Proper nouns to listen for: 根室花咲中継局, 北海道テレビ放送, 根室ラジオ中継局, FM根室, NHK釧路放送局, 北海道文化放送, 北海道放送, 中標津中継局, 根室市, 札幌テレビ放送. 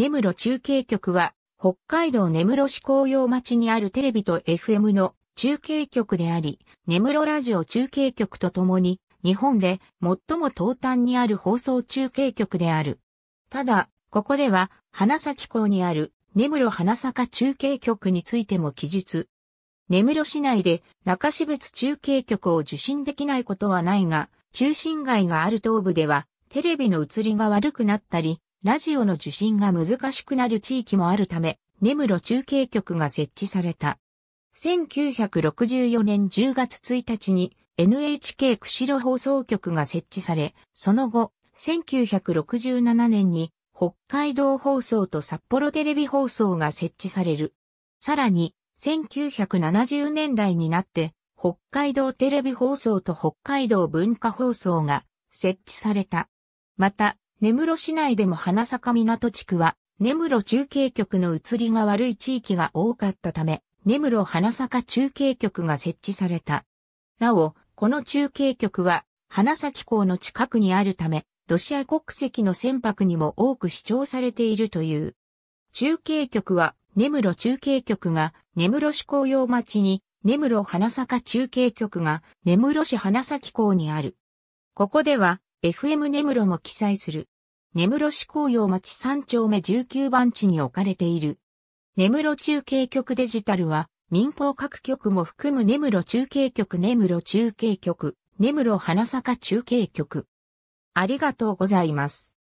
根室中継局は、北海道根室市紅葉町にあるテレビと FM の中継局であり、根室ラジオ中継局とともに、日本で最も東端にある放送中継局である。ただ、ここでは、花咲港にある根室花咲中継局についても記述。根室市内で中標津中継局を受信できないことはないが、中心街がある東部では、テレビの映りが悪くなったり、ラジオの受信が難しくなる地域もあるため、根室中継局が設置された。1964年10月1日に NHK 釧路放送局が設置され、その後、1967年に北海道放送と札幌テレビ放送が設置される。さらに、1970年代になって、北海道テレビ放送と北海道文化放送が設置された。また、根室市内でも花咲港地区は、根室中継局の移りが悪い地域が多かったため、根室花咲中継局が設置された。なお、この中継局は、花咲港の近くにあるため、ロシア国籍の船舶にも多く視聴されているという。中継局は、根室中継局が根室市紅葉町に根室花咲中継局が根室市花咲港にある。ここでは FM 根室も記載する。根室市紅葉町3丁目19番地に置かれている。根室中継局デジタルは民放各局も含む根室中継局根室中継局根室花咲中継局。ありがとうございます。